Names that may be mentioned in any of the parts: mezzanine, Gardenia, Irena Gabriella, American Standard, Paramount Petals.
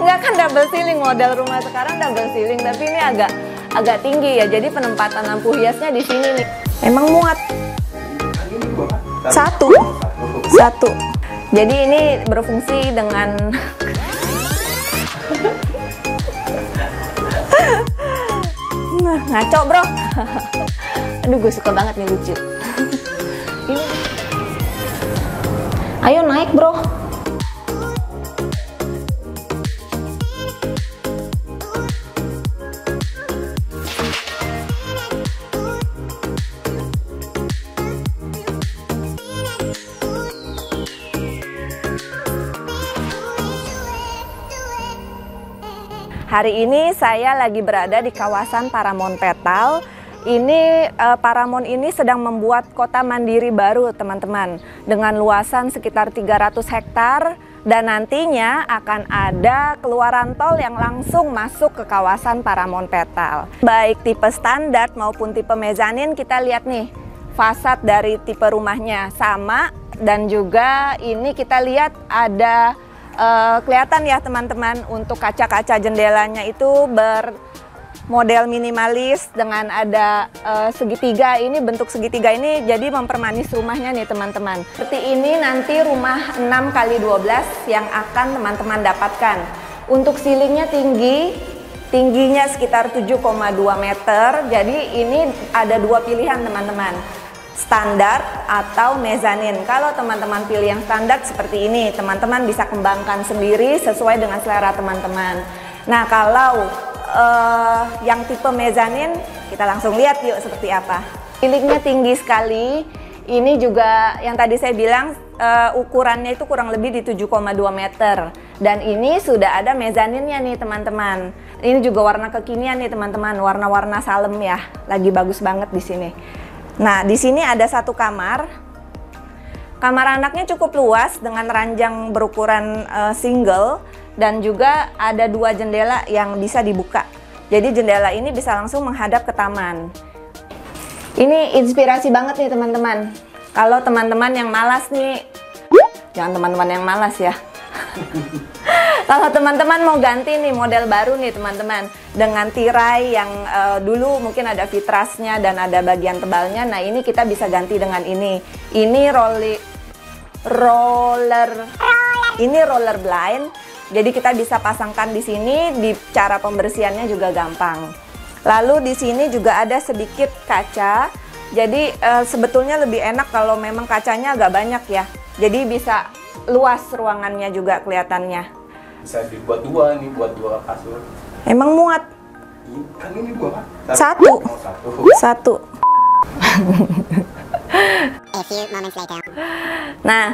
Enggak kan double ceiling, model rumah sekarang double ceiling, tapi ini agak tinggi ya, jadi penempatan lampu hiasnya di sini nih. Emang muat. Satu. Jadi ini berfungsi dengan ngaco bro. Aduh, gue suka banget nih, lucu. Ini. Ayo naik bro. Hari ini saya lagi berada di kawasan Paramount Petals. Ini Paramount ini sedang membuat kota mandiri baru, teman-teman. Dengan luasan sekitar 300 hektar dan nantinya akan ada keluaran tol yang langsung masuk ke kawasan Paramount Petals. Baik tipe standar maupun tipe mezanin, kita lihat nih fasad dari tipe rumahnya sama, dan juga ini kita lihat ada kelihatan ya teman-teman, untuk kaca-kaca jendelanya itu bermodel minimalis dengan ada segitiga. Ini bentuk segitiga ini jadi mempermanis rumahnya nih teman-teman. Seperti ini nanti rumah 6x12 yang akan teman-teman dapatkan. Untuk ceilingnya tinggi, tingginya sekitar 7,2 meter. Jadi ini ada dua pilihan teman-teman, standar atau mezanin. Kalau teman-teman pilih yang standar seperti ini, teman-teman bisa kembangkan sendiri sesuai dengan selera teman-teman. Nah, kalau yang tipe mezanin, kita langsung lihat yuk seperti apa. Ceilingnya tinggi sekali. Ini juga yang tadi saya bilang ukurannya itu kurang lebih di 7,2 meter. Dan ini sudah ada mezaninnya nih teman-teman. Ini juga warna kekinian nih teman-teman, warna-warna salem ya. Lagi bagus banget di sini. Nah, di sini ada satu kamar. Kamar anaknya cukup luas dengan ranjang berukuran single, dan juga ada dua jendela yang bisa dibuka. Jadi jendela ini bisa langsung menghadap ke taman. Ini inspirasi banget nih teman-teman. Kalau teman-teman yang malas nih, jangan teman-teman yang malas ya. Kalau teman-teman mau ganti nih model baru nih teman-teman, dengan tirai yang dulu mungkin ada vitrasnya dan ada bagian tebalnya. Nah ini kita bisa ganti dengan ini. Ini roller blind. Jadi kita bisa pasangkan di sini. Di cara pembersihannya juga gampang. Lalu di sini juga ada sedikit kaca. Jadi sebetulnya lebih enak kalau memang kacanya agak banyak ya. Jadi bisa luas ruangannya juga kelihatannya. Bisa dibuat dua nih, buat dua kasur. Emang muat. Kan ini dua kan? Satu. Nah,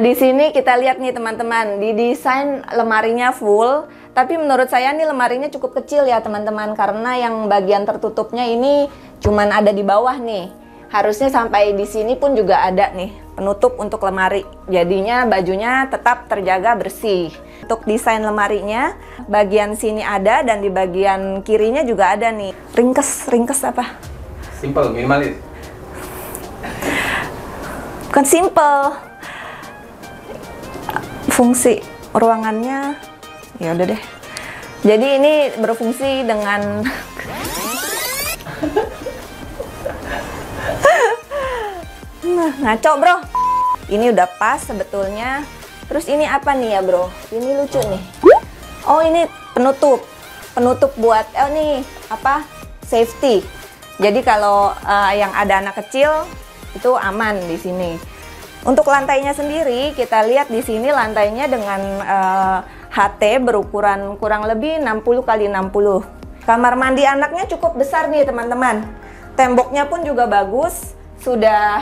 di sini kita lihat nih teman-teman, di desain lemarinya full. Tapi menurut saya nih lemarinya cukup kecil ya teman-teman, karena yang bagian tertutupnya ini cuman ada di bawah nih. Harusnya sampai di sini pun juga ada nih penutup untuk lemari. Jadinya bajunya tetap terjaga bersih. Untuk desain lemarinya, bagian sini ada dan di bagian kirinya juga ada nih. Ringkes apa? Simple, minimalis. Bukan simple. Fungsi ruangannya, ya udah deh. Jadi ini berfungsi dengan ngaco bro. Ini udah pas sebetulnya. Terus ini apa nih ya bro? Ini lucu nih. Oh ini penutup buat nih apa, safety. Jadi kalau yang ada anak kecil itu aman di sini. Untuk lantainya sendiri kita lihat di sini lantainya dengan HT berukuran kurang lebih 60x60. Kamar mandi anaknya cukup besar nih teman-teman. Temboknya pun juga bagus. Sudah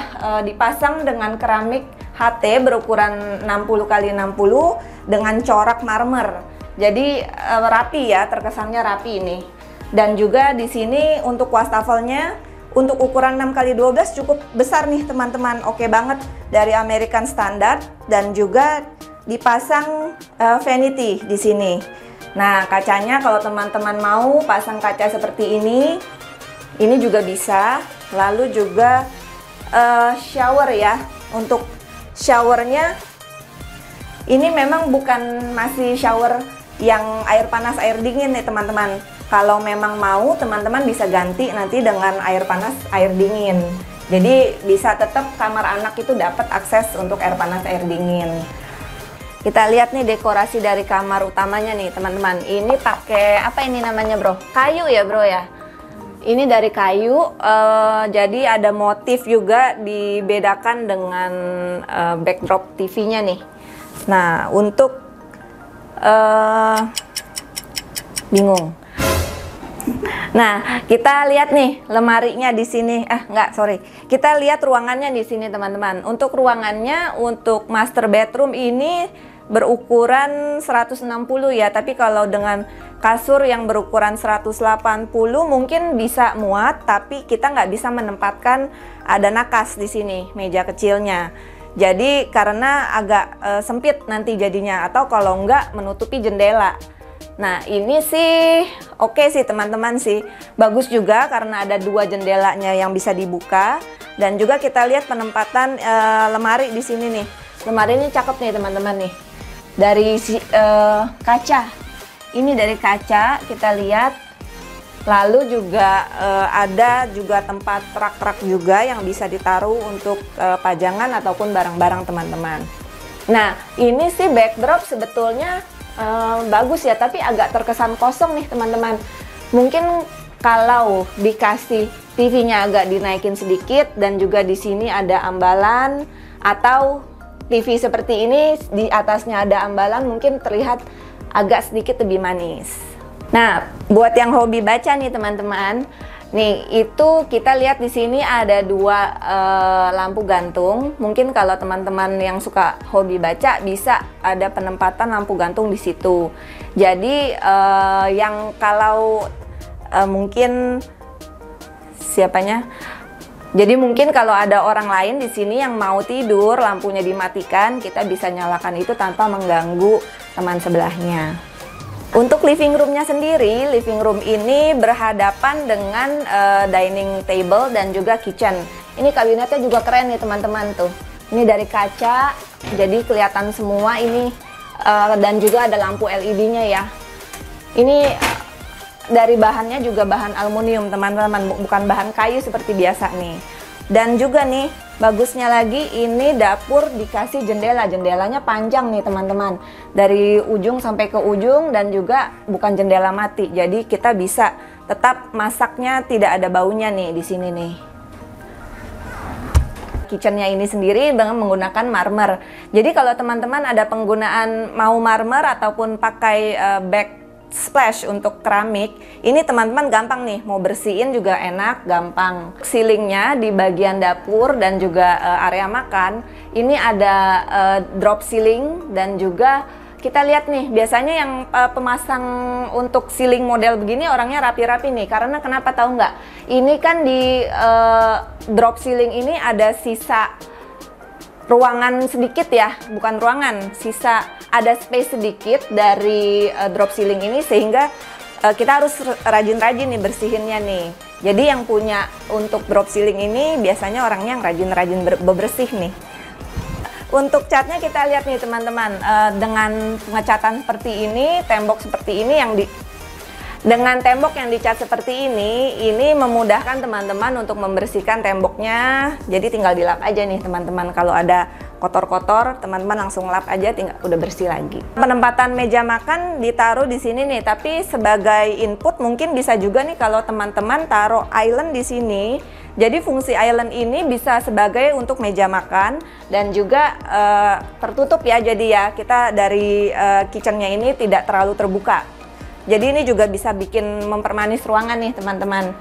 dipasang dengan keramik HT berukuran 60x60 dengan corak marmer. Jadi rapi ya, terkesannya rapi ini. Dan juga di sini untuk wastafelnya untuk ukuran 6x12 cukup besar nih teman-teman. Oke banget, dari American Standard, dan juga dipasang vanity di sini. Nah, kacanya kalau teman-teman mau pasang kaca seperti ini juga bisa. Lalu juga shower ya, untuk showernya Ini memang bukan masih shower yang air panas air dingin nih teman-teman. Kalau memang mau teman-teman bisa ganti nanti dengan air panas air dingin. Jadi bisa tetap kamar anak itu dapat akses untuk air panas air dingin. Kita lihat nih dekorasi dari kamar utamanya nih teman-teman. Ini pakai apa ini namanya bro? Kayu ya bro ya. Ini dari kayu, jadi ada motif juga dibedakan dengan backdrop TV-nya nih. Nah untuk bingung. Nah kita lihat nih lemarinya di sini. Kita lihat ruangannya di sini teman-teman. Untuk ruangannya untuk master bedroom ini berukuran 160 ya. Tapi kalau dengan kasur yang berukuran 180 mungkin bisa muat, tapi kita nggak bisa menempatkan ada nakas di sini meja kecilnya. Jadi karena agak sempit nanti jadinya, atau kalau enggak menutupi jendela. Nah ini sih oke sih teman-teman sih. Bagus juga karena ada dua jendelanya yang bisa dibuka. Dan juga kita lihat penempatan lemari di sini nih. Lemari ini cakep nih teman-teman nih. Dari kaca. Ini dari kaca kita lihat. Lalu juga ada juga tempat rak-rak juga yang bisa ditaruh untuk pajangan ataupun barang-barang teman-teman. Nah ini sih backdrop sebetulnya bagus ya, tapi agak terkesan kosong nih teman-teman. Mungkin kalau dikasih TV-nya agak dinaikin sedikit, dan juga di sini ada ambalan, atau TV seperti ini di atasnya ada ambalan, mungkin terlihat agak sedikit lebih manis. Nah, buat yang hobi baca nih teman-teman, nih itu kita lihat di sini ada dua lampu gantung. Mungkin kalau teman-teman yang suka hobi baca bisa ada penempatan lampu gantung di situ. Jadi yang kalau mungkin siapanya? Jadi mungkin kalau ada orang lain di sini yang mau tidur, lampunya dimatikan, kita bisa nyalakan itu tanpa mengganggu teman sebelahnya. Untuk living roomnya sendiri, living room ini berhadapan dengan dining table dan juga kitchen. Ini kabinetnya juga keren nih teman-teman tuh. Ini dari kaca, jadi kelihatan semua ini, dan juga ada lampu LED-nya ya. Ini dari bahannya juga bahan aluminium teman-teman, bukan bahan kayu seperti biasa nih. Dan juga nih, bagusnya lagi ini dapur dikasih jendela. Jendelanya panjang nih teman-teman, dari ujung sampai ke ujung, dan juga bukan jendela mati. Jadi kita bisa tetap masaknya, tidak ada baunya nih di sini nih. Kitchennya ini sendiri dengan menggunakan marmer. Jadi kalau teman-teman ada penggunaan mau marmer ataupun pakai backsplash untuk keramik, ini teman-teman gampang nih, mau bersihin juga enak, gampang. Ceilingnya di bagian dapur dan juga area makan, ini ada drop ceiling. Dan juga kita lihat nih, biasanya yang pemasang untuk ceiling model begini orangnya rapi-rapi nih. Karena kenapa tahu nggak? Ini kan di drop ceiling ini ada sisa ruangan sedikit ya, bukan ruangan, sisa ada space sedikit dari drop ceiling ini, sehingga kita harus rajin-rajin nih bersihinnya nih. Jadi yang punya untuk drop ceiling ini biasanya orangnya yang rajin-rajin bebersih nih. Untuk catnya kita lihat nih teman-teman, dengan pengecatan seperti ini, tembok seperti ini yang dengan tembok yang dicat seperti ini memudahkan teman-teman untuk membersihkan temboknya. Jadi tinggal dilap aja nih teman-teman. Kalau ada kotor-kotor, teman-teman langsung lap aja, tinggal udah bersih lagi. Penempatan meja makan ditaruh di sini nih, tapi sebagai input mungkin bisa juga nih kalau teman-teman taruh island di sini. Jadi fungsi island ini bisa sebagai untuk meja makan, dan juga tertutup ya. Jadi ya kita dari kitchennya ini tidak terlalu terbuka. Jadi ini juga bisa bikin mempermanis ruangan nih teman-teman.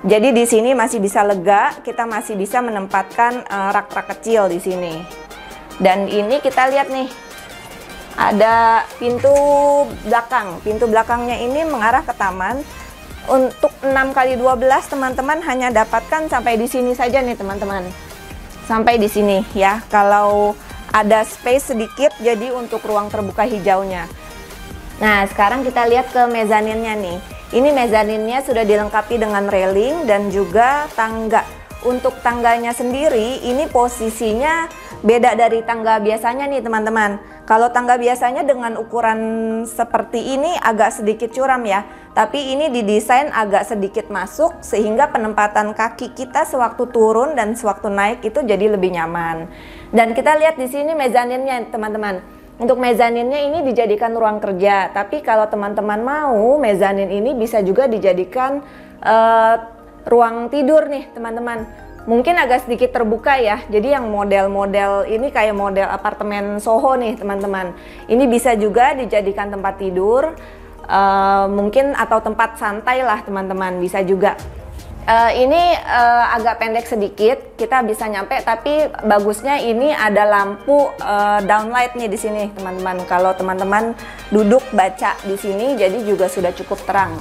Jadi di sini masih bisa lega, kita masih bisa menempatkan rak-rak kecil di sini. Dan ini kita lihat nih, ada pintu belakang. Pintu belakangnya ini mengarah ke taman. Untuk 6x12 teman-teman hanya dapatkan sampai di sini saja nih teman-teman. Sampai di sini ya, kalau ada space sedikit jadi untuk ruang terbuka hijaunya. Nah sekarang kita lihat ke mezaninnya nih. Ini mezaninnya sudah dilengkapi dengan railing dan juga tangga. Untuk tangganya sendiri ini posisinya beda dari tangga biasanya nih teman-teman. Kalau tangga biasanya dengan ukuran seperti ini agak sedikit curam ya, tapi ini didesain agak sedikit masuk sehingga penempatan kaki kita sewaktu turun dan sewaktu naik itu jadi lebih nyaman. Dan kita lihat di sini mezaninnya teman-teman. Untuk mezaninnya ini dijadikan ruang kerja, tapi kalau teman-teman mau mezanin ini bisa juga dijadikan ruang tidur nih teman-teman. Mungkin agak sedikit terbuka ya, jadi yang model-model ini kayak model apartemen Soho nih teman-teman. Ini bisa juga dijadikan tempat tidur, mungkin atau tempat santai lah teman-teman, bisa juga. Ini agak pendek sedikit, kita bisa nyampe, tapi bagusnya ini ada lampu downlight nih di sini teman-teman. Kalau teman-teman duduk baca di sini, jadi juga sudah cukup terang.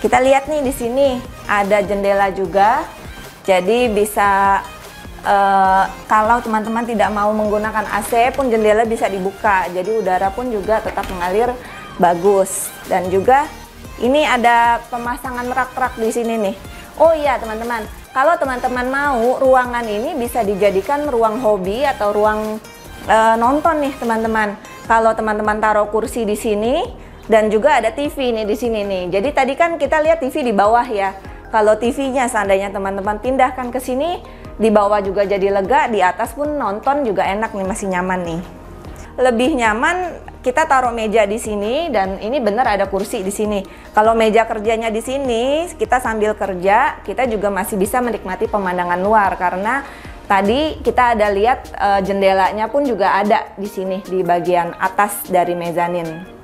Kita lihat nih di sini ada jendela juga. Jadi bisa kalau teman-teman tidak mau menggunakan AC pun jendela bisa dibuka. Jadi udara pun juga tetap mengalir bagus. Dan juga ini ada pemasangan rak-rak di sini nih. Oh iya teman-teman, kalau teman-teman mau ruangan ini bisa dijadikan ruang hobi atau ruang nonton nih teman-teman. Kalau teman-teman taruh kursi di sini dan juga ada TV nih di sini nih. Jadi tadi kan kita lihat TV di bawah ya. Kalau TV-nya seandainya teman-teman pindahkan ke sini, di bawah juga jadi lega, di atas pun nonton juga enak nih, masih nyaman nih. Lebih nyaman kita taruh meja di sini, dan ini benar ada kursi di sini. Kalau meja kerjanya di sini, kita sambil kerja, kita juga masih bisa menikmati pemandangan luar karena tadi kita ada lihat jendelanya pun juga ada di sini di bagian atas dari mezanin.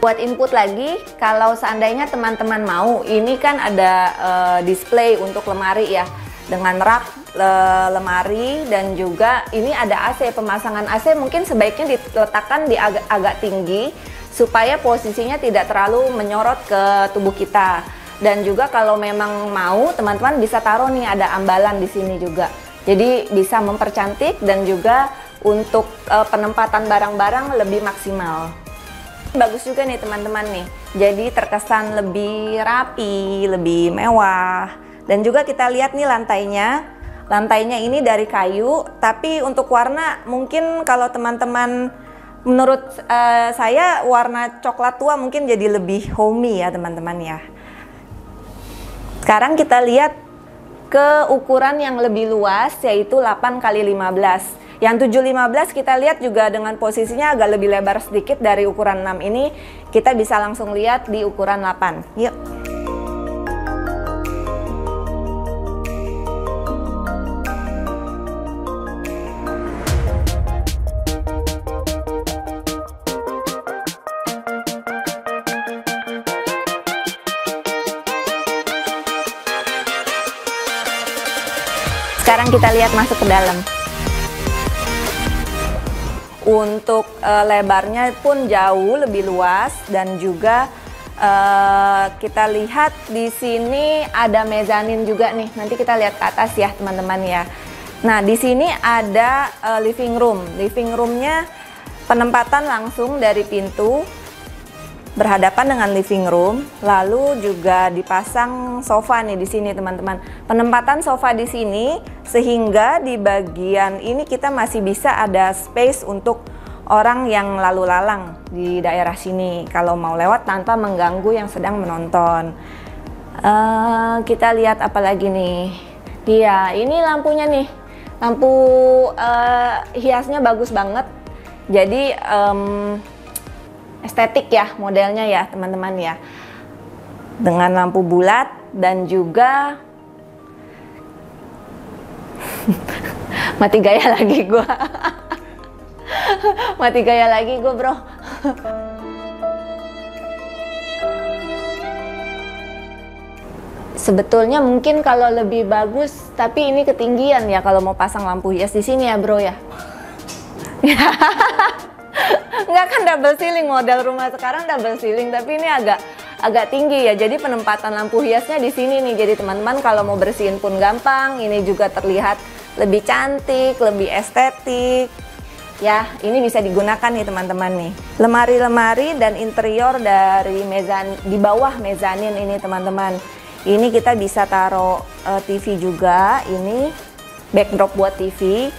Buat input lagi, kalau seandainya teman-teman mau, ini kan ada display untuk lemari ya, dengan rak lemari, dan juga ini ada AC, pemasangan AC mungkin sebaiknya diletakkan di agak tinggi supaya posisinya tidak terlalu menyorot ke tubuh kita. Dan juga kalau memang mau, teman-teman bisa taruh nih ada ambalan di sini juga, jadi bisa mempercantik dan juga untuk penempatan barang-barang lebih maksimal. Bagus juga nih teman-teman nih, jadi terkesan lebih rapi, lebih mewah. Dan juga kita lihat nih lantainya ini dari kayu, tapi untuk warna mungkin kalau teman-teman menurut saya warna coklat tua mungkin jadi lebih homey ya teman-teman ya. Sekarang kita lihat ke ukuran yang lebih luas yaitu 8x15. Yang 7,15 kita lihat juga dengan posisinya agak lebih lebar sedikit dari ukuran 6 ini. Kita bisa langsung lihat di ukuran 8. Yuk. Sekarang kita lihat masuk ke dalam. Untuk lebarnya pun jauh lebih luas, dan juga kita lihat di sini ada mezanin juga nih. Nanti kita lihat ke atas ya teman-teman ya. Nah di sini ada living room. Living roomnya penempatan langsung dari pintu berhadapan dengan living room. Lalu juga dipasang sofa nih di sini teman-teman. Penempatan sofa di sini, sehingga di bagian ini kita masih bisa ada space untuk orang yang lalu lalang di daerah sini kalau mau lewat tanpa mengganggu yang sedang menonton. Kita lihat apa lagi nih, dia ini lampunya nih, lampu hiasnya bagus banget, jadi estetik ya modelnya ya teman-teman ya, dengan lampu bulat dan juga mati gaya lagi gue. Mati gaya lagi gue bro. Sebetulnya mungkin kalau lebih bagus, tapi ini ketinggian ya kalau mau pasang lampu hias di sini ya bro ya. Enggak kan double ceiling, model rumah sekarang double ceiling, tapi ini agak tinggi ya, jadi penempatan lampu hiasnya di sini nih. Jadi teman-teman kalau mau bersihin pun gampang, ini juga terlihat lebih cantik, lebih estetik ya. Ini bisa digunakan nih teman-teman nih, lemari-lemari dan interior dari mezanin, di bawah mezanin ini teman-teman. Ini kita bisa taruh TV juga, ini backdrop buat TV.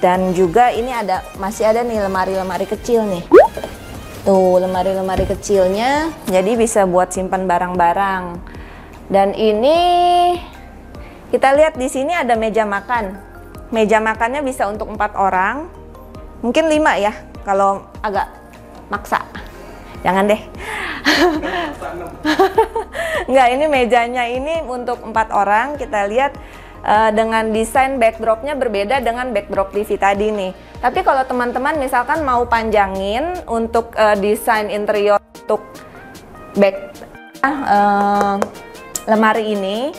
Dan juga ini ada, masih ada nih lemari-lemari kecil nih. Tuh, lemari-lemari kecilnya, jadi bisa buat simpan barang-barang. Dan ini kita lihat di sini ada meja makan. Meja makannya bisa untuk 4 orang, mungkin 5 ya kalau agak maksa. Jangan deh. Enggak, ini mejanya ini untuk 4 orang. Kita lihat dengan desain backdropnya berbeda dengan backdrop TV tadi nih. Tapi kalau teman-teman misalkan mau panjangin untuk desain interior untuk lemari ini,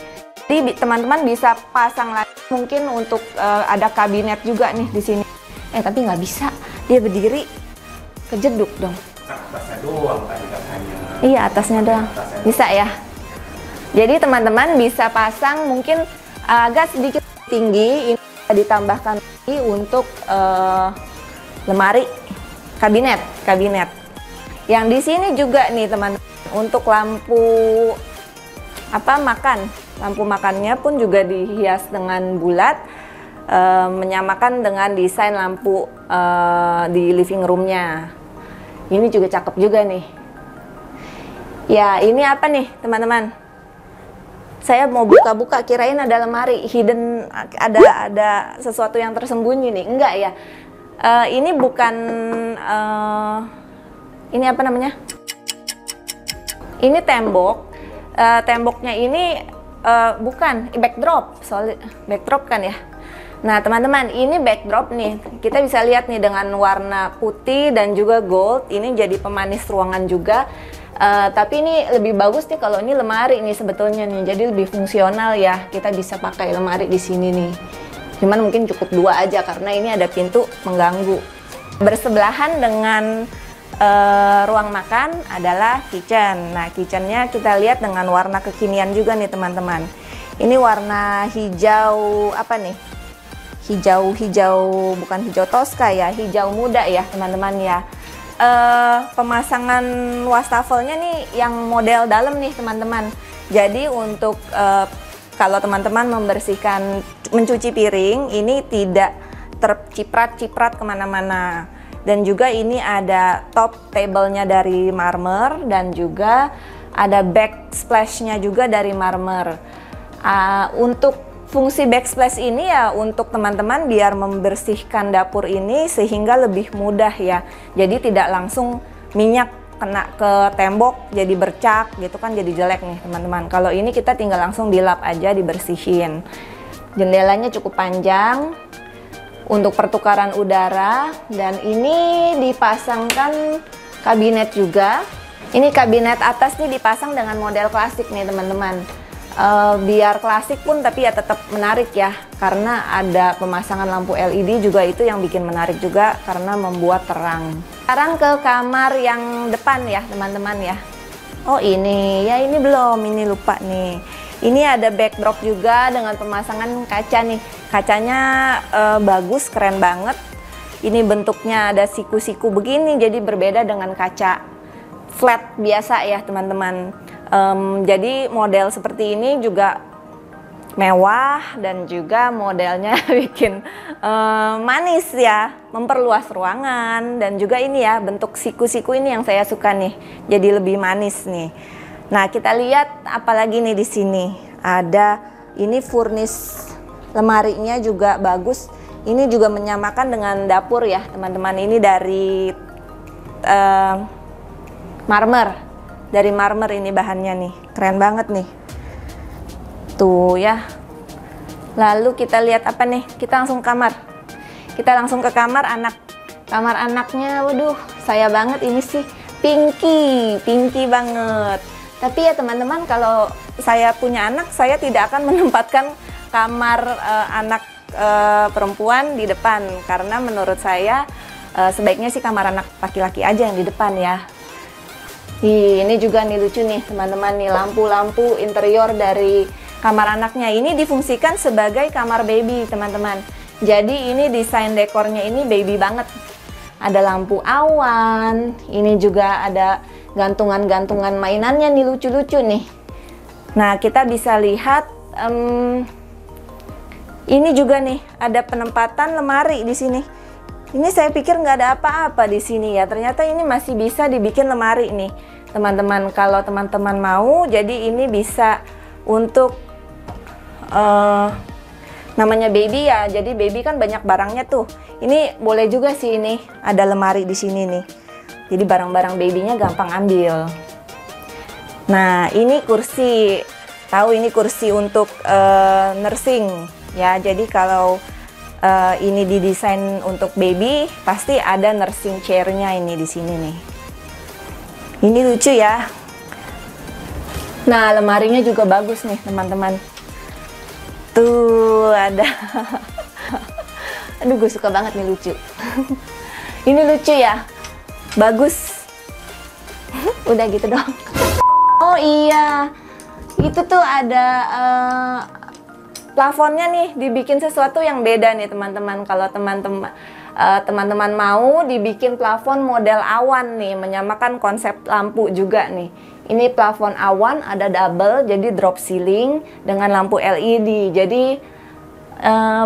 jadi teman-teman bisa pasang lagi mungkin untuk ada kabinet juga nih di sini. Tapi nggak bisa, dia berdiri, kejeduk dong. Atasnya doang tadi katanya. Iya, atasnya doang. Atasnya bisa doang. Ya. Jadi teman-teman bisa pasang mungkin agak sedikit tinggi. Ini ditambahkan lagi untuk lemari kabinet. Yang di sini juga nih teman-teman untuk lampu makan. Lampu makannya pun juga dihias dengan bulat, menyamakan dengan desain lampu di living roomnya. Ini juga cakep juga nih. Ya, ini apa nih teman-teman? Saya mau buka-buka, kirain ada lemari hidden, ada sesuatu yang tersembunyi nih. Enggak ya, ini bukan, ini apa namanya, ini tembok. Temboknya ini bukan backdrop, soalnya backdrop kan ya. Nah teman-teman, ini backdrop nih, kita bisa lihat nih dengan warna putih dan juga gold. Ini jadi pemanis ruangan juga. Tapi ini lebih bagus nih kalau ini lemari nih sebetulnya nih, jadi lebih fungsional ya. Kita bisa pakai lemari di sini nih. Cuman mungkin cukup 2 aja karena ini ada pintu mengganggu. Bersebelahan dengan ruang makan adalah kitchen. Nah, kitchennya kita lihat dengan warna kekinian juga nih teman-teman. Ini warna hijau apa nih? Hijau-hijau, bukan hijau toska ya, hijau muda ya teman-teman ya. Pemasangan wastafelnya nih yang model dalam nih teman-teman. Jadi untuk kalau teman-teman membersihkan, mencuci piring, ini tidak terciprat-ciprat kemana-mana. Dan juga ini ada top table-nya dari marmer dan juga ada backsplash-nya juga dari marmer. Untuk fungsi backsplash ini ya untuk teman-teman biar membersihkan dapur ini sehingga lebih mudah ya. Jadi tidak langsung minyak kena ke tembok jadi bercak gitu kan, jadi jelek nih teman-teman. Kalau ini kita tinggal langsung dilap aja, dibersihin. Jendelanya cukup panjang untuk pertukaran udara. Dan ini dipasangkan kabinet juga. Ini kabinet atas nih dipasang dengan model klasik nih teman-teman. Biar klasik pun tapi ya tetap menarik ya, karena ada pemasangan lampu LED juga, itu yang bikin menarik juga karena membuat terang. Sekarang ke kamar yang depan ya teman-teman ya. Oh ini, ya ini belum, ini lupa nih. Ini ada backdrop juga dengan pemasangan kaca nih. Kacanya bagus, keren banget. Ini bentuknya ada siku-siku begini, jadi berbeda dengan kaca flat biasa ya teman-teman. Jadi model seperti ini juga mewah dan juga modelnya bikin manis ya, memperluas ruangan. Dan juga ini ya bentuk siku-siku ini yang saya suka nih, jadi lebih manis nih. Nah kita lihat apalagi nih di sini ada ini furnis lemarinya juga bagus. Ini juga menyamakan dengan dapur ya teman-teman. Ini dari marmer. Dari marmer ini bahannya nih, keren banget nih. Tuh ya. Lalu kita lihat apa nih? Kita langsung ke kamar. Kita langsung ke kamar anak. Kamar anaknya, waduh, saya banget ini sih. Pinky banget. Tapi ya teman-teman, kalau saya punya anak, saya tidak akan menempatkan kamar anak perempuan di depan. Karena menurut saya sebaiknya sih kamar anak laki-laki aja yang di depan ya. Ini juga nih lucu nih teman-teman nih, lampu-lampu interior dari kamar anaknya. Ini difungsikan sebagai kamar baby teman-teman. Jadi ini desain dekornya ini baby banget. Ada lampu awan, ini juga ada gantungan-gantungan mainannya nih, lucu-lucu nih. Nah kita bisa lihat Ini juga nih ada penempatan lemari di sini. Ini saya pikir nggak ada apa-apa di sini ya. Ternyata ini masih bisa dibikin lemari nih, teman-teman. Kalau teman-teman mau, jadi ini bisa untuk namanya baby ya. Jadi baby kan banyak barangnya tuh. Ini boleh juga sih, ini ada lemari di sini nih. Jadi barang-barang babynya gampang ambil. Nah, ini kursi. Tahu ini kursi untuk nursing ya. Jadi kalau ini didesain untuk baby, pasti ada nursing chairnya ini di sini nih. Ini lucu ya. Nah, lemarinya juga bagus nih teman-teman. Tuh ada. Aduh, gue suka banget nih, lucu. Ini lucu ya, bagus. Udah gitu dong. Oh iya. Itu tuh ada plafonnya nih, dibikin sesuatu yang beda nih teman-teman. Kalau teman-teman mau dibikin plafon model awan nih, menyamakan konsep lampu juga nih. Ini plafon awan, ada double, jadi drop ceiling dengan lampu LED. Jadi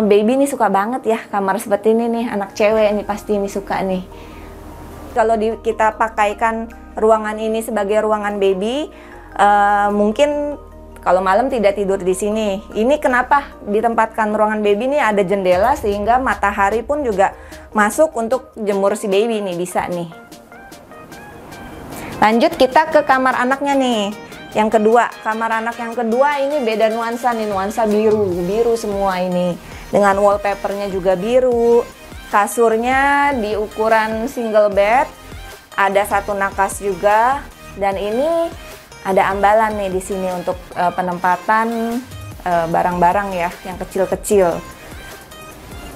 baby nih suka banget ya kamar seperti ini nih, anak cewek nih pasti ini suka nih. Kalau kita pakaikan ruangan ini sebagai ruangan baby, mungkin kalau malam tidak tidur di sini. Ini kenapa ditempatkan ruangan baby ini ada jendela sehingga matahari pun juga masuk untuk jemur si baby nih, bisa nih. Lanjut kita ke kamar anaknya nih. Yang kedua, kamar anak yang kedua ini beda nuansa nih, nuansa biru-biru semua ini. Dengan wallpapernya juga biru. Kasurnya di ukuran single bed. Ada satu nakas juga, dan ini ada ambalan nih di sini untuk penempatan barang-barang ya yang kecil-kecil.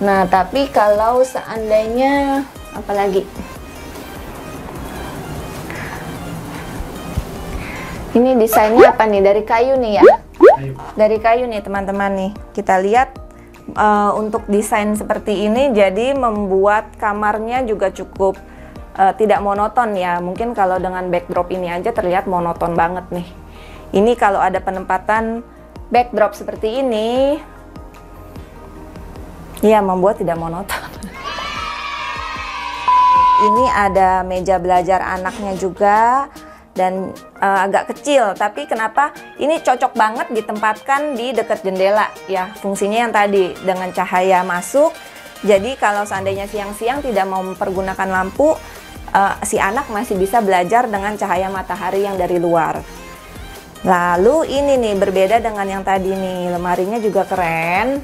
Nah, tapi kalau seandainya apalagi? Ini desainnya apa nih? Dari kayu nih ya. Dari kayu nih teman-teman nih. Kita lihat untuk desain seperti ini jadi membuat kamarnya juga cukup tidak monoton ya. Mungkin kalau dengan backdrop ini aja terlihat monoton banget nih. Ini kalau ada penempatan backdrop seperti ini ya membuat tidak monoton. Ini ada meja belajar anaknya juga, dan agak kecil, tapi kenapa ini cocok banget ditempatkan di dekat jendela ya, fungsinya yang tadi dengan cahaya masuk. Jadi kalau seandainya siang-siang tidak mau mempergunakan lampu, si anak masih bisa belajar dengan cahaya matahari yang dari luar. Lalu ini nih berbeda dengan yang tadi nih, lemarinya juga keren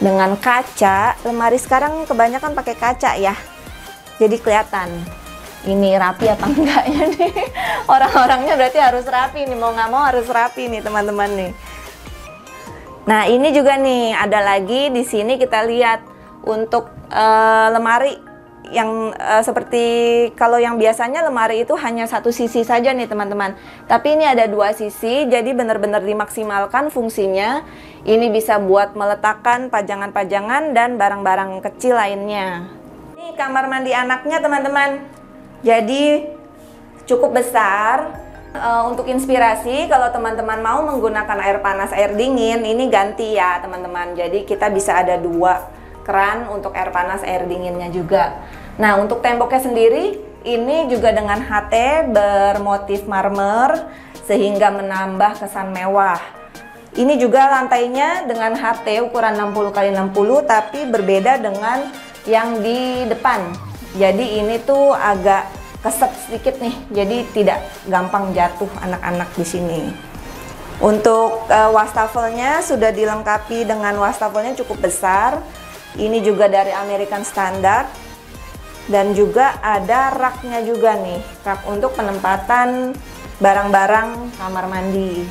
dengan kaca. Lemari sekarang kebanyakan pakai kaca ya, jadi kelihatan ini rapi apa enggaknya nih. Orang-orangnya berarti harus rapi nih, mau nggak mau harus rapi nih teman-teman nih. Nah, ini juga nih ada lagi di sini, kita lihat untuk lemari yang seperti kalau yang biasanya lemari itu hanya satu sisi saja nih teman-teman, tapi ini ada dua sisi, jadi benar-benar dimaksimalkan fungsinya. Ini bisa buat meletakkan pajangan-pajangan dan barang-barang kecil lainnya. Ini kamar mandi anaknya teman-teman, jadi cukup besar. Untuk inspirasi kalau teman-teman mau menggunakan air panas, air dingin, ini ganti ya teman-teman. Jadi kita bisa ada dua keran untuk air panas, air dinginnya juga. Nah, untuk temboknya sendiri ini juga dengan HT bermotif marmer sehingga menambah kesan mewah. Ini juga lantainya dengan HT ukuran 60x60 tapi berbeda dengan yang di depan. Jadi ini tuh agak keset sedikit nih, jadi tidak gampang jatuh anak-anak di sini. Untuk wastafelnya sudah dilengkapi dengan wastafelnya cukup besar. Ini juga dari American Standard, dan juga ada raknya juga nih, rak untuk penempatan barang-barang kamar mandi.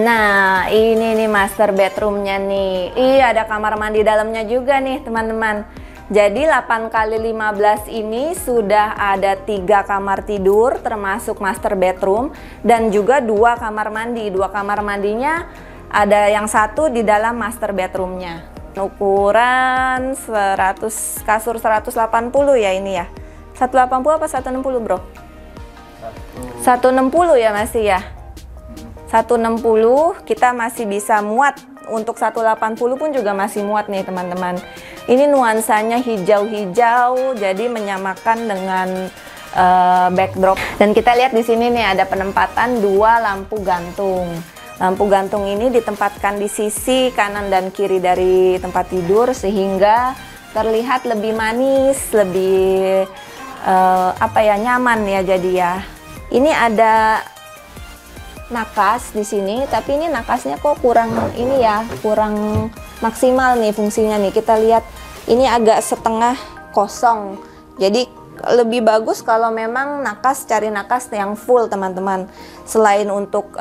Nah, ini nih master bedroomnya nih. Iya, ada kamar mandi dalamnya juga nih teman-teman. Jadi 8x15 ini sudah ada 3 kamar tidur termasuk master bedroom, dan juga 2 kamar mandi. 2 kamar mandinya ada yang satu di dalam master bedroomnya. Ukuran 100, kasur 180 ya ini ya. 180 apa 160 bro? 160 ya masih ya. 160 kita masih bisa muat Untuk 180 pun juga masih muat nih teman-teman. Ini nuansanya hijau-hijau, jadi menyamakan dengan backdrop. Dan kita lihat di sini nih ada penempatan dua lampu gantung. Lampu gantung ini ditempatkan di sisi kanan dan kiri dari tempat tidur sehingga terlihat lebih manis, lebih nyaman ya jadi ya. Ini ada nakas di sini, tapi ini nakasnya kok kurang maksimal nih fungsinya nih. Kita lihat ini agak setengah kosong. Jadi lebih bagus kalau memang nakas, cari nakas yang full teman-teman. Selain untuk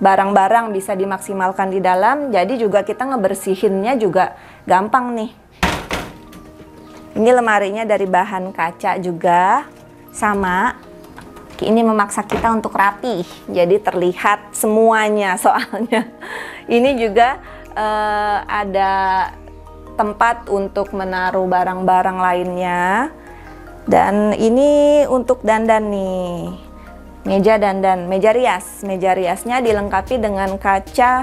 barang-barang bisa dimaksimalkan di dalam, jadi juga kita ngebersihinnya juga gampang nih. Ini lemarinya dari bahan kaca juga, sama. Ini memaksa kita untuk rapi, jadi terlihat semuanya soalnya. Ini juga ada tempat untuk menaruh barang-barang lainnya. Dan ini untuk dandan nih. Meja dandan, meja rias. Meja riasnya dilengkapi dengan kaca,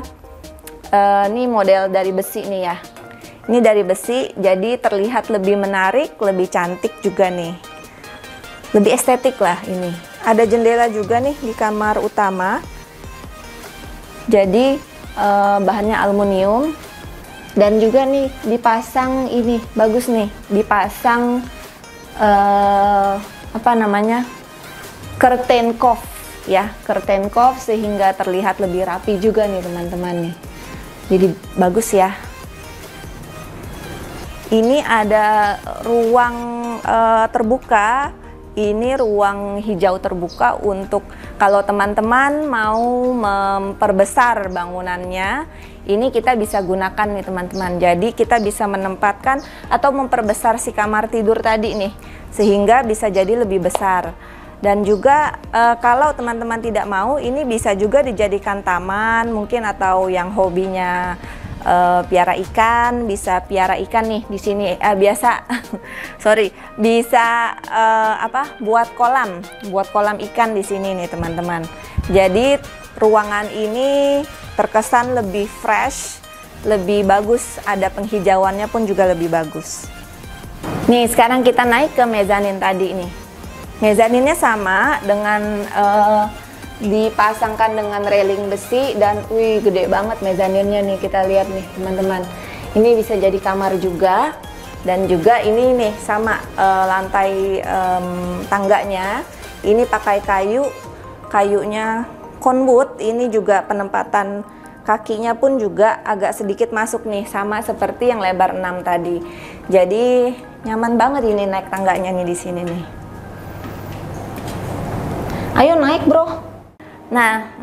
ini model dari besi nih ya. Ini dari besi, jadi terlihat lebih menarik, lebih cantik juga nih. Lebih estetik lah ini. Ada jendela juga nih di kamar utama. Jadi bahannya aluminium. Dan juga nih dipasang ini, bagus nih. Dipasang curtain cove ya, curtain cove sehingga terlihat lebih rapi juga nih teman-teman nih. Jadi bagus ya. Ini ada ruang terbuka. Ini ruang hijau terbuka untuk kalau teman-teman mau memperbesar bangunannya. Ini kita bisa gunakan nih teman-teman. Jadi kita bisa menempatkan atau memperbesar si kamar tidur tadi nih, sehingga bisa jadi lebih besar. Dan juga kalau teman-teman tidak mau, ini bisa juga dijadikan taman mungkin, atau yang hobinya piara ikan, bisa piara ikan nih di sini. Buat kolam ikan di sini nih teman-teman. Jadi ruangan ini terkesan lebih fresh, lebih bagus, ada penghijauannya pun juga lebih bagus. Nih sekarang kita naik ke mezanin tadi nih. Mezaninnya sama dengan dipasangkan dengan railing besi dan gede banget mezaninnya nih, kita lihat nih teman-teman. Ini bisa jadi kamar juga, dan juga ini nih sama lantai tangganya. Ini pakai kayu, kayunya konwood. Ini juga penempatan kakinya pun juga agak sedikit masuk nih, sama seperti yang lebar 6 tadi. Jadi nyaman banget ini naik tangganya nih di sini nih. Ayo naik bro. Nah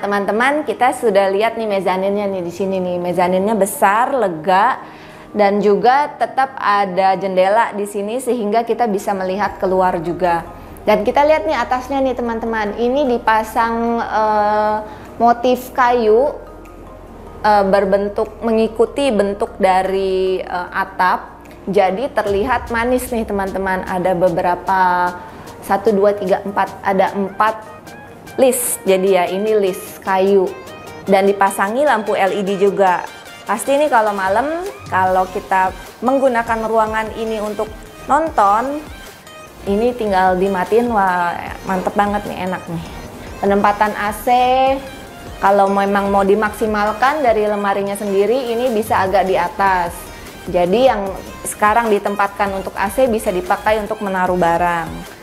teman-teman, kita sudah lihat nih mezaninnya nih di sini nih. Mezaninnya besar, lega, dan juga tetap ada jendela di sini sehingga kita bisa melihat keluar juga. Dan kita lihat nih atasnya nih teman-teman. Ini dipasang motif kayu berbentuk mengikuti bentuk dari atap. Jadi terlihat manis nih teman-teman. Ada beberapa 1, 2, 3, 4, ada 4 list. Jadi ya ini list kayu, dan dipasangi lampu LED juga. Pasti ini kalau malam, kalau kita menggunakan ruangan ini untuk nonton, ini tinggal dimatiin, wah mantep banget nih, enak nih. Penempatan AC, kalau memang mau dimaksimalkan dari lemarinya sendiri, ini bisa agak di atas. Jadi yang sekarang ditempatkan untuk AC bisa dipakai untuk menaruh barang.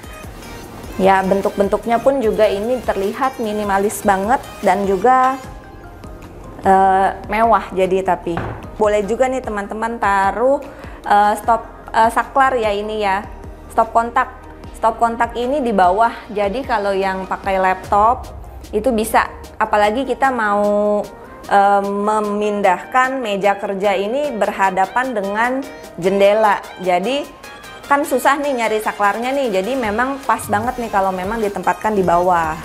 Ya, bentuk-bentuknya pun juga ini terlihat minimalis banget dan juga mewah jadi. Tapi boleh juga nih teman-teman taruh saklar ya, ini ya, stop kontak. Stop kontak ini di bawah, jadi kalau yang pakai laptop itu bisa. Apalagi kita mau memindahkan meja kerja ini berhadapan dengan jendela, jadi kan susah nih nyari saklarnya nih. Jadi memang pas banget nih kalau memang ditempatkan di bawah.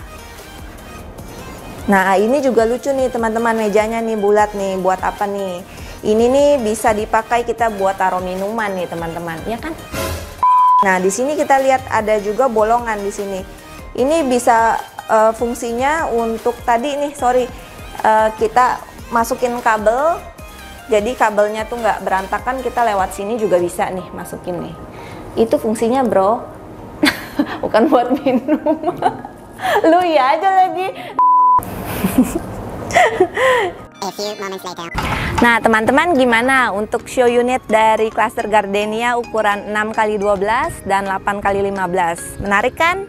Nah ini juga lucu nih teman-teman, mejanya nih bulat nih. Buat apa nih? Ini nih bisa dipakai kita buat taruh minuman nih teman-teman, ya kan? Nah di sini kita lihat ada juga bolongan di sini. Ini bisa fungsinya untuk tadi nih, kita masukin kabel, jadi kabelnya tuh nggak berantakan, kita lewat sini juga bisa nih masukin nih. Itu fungsinya bro, bukan buat minum. Lu ya aja lagi. Nah teman-teman, gimana untuk show unit dari klaster Gardenia ukuran 6x12 dan 8x15? Menarik kan?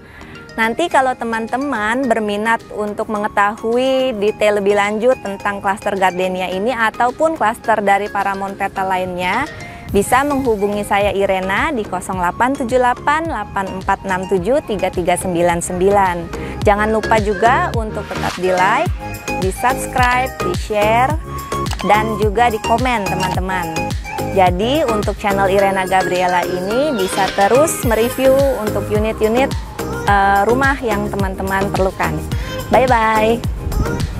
Nanti kalau teman-teman berminat untuk mengetahui detail lebih lanjut tentang klaster Gardenia ini ataupun klaster dari Paramount Petal lainnya, bisa menghubungi saya Irena di 0878 8467 3399. Jangan lupa juga untuk tetap di like, di subscribe, di share, dan juga di komen teman-teman. Jadi untuk channel Irena Gabriella ini bisa terus mereview untuk unit-unit rumah yang teman-teman perlukan. Bye-bye.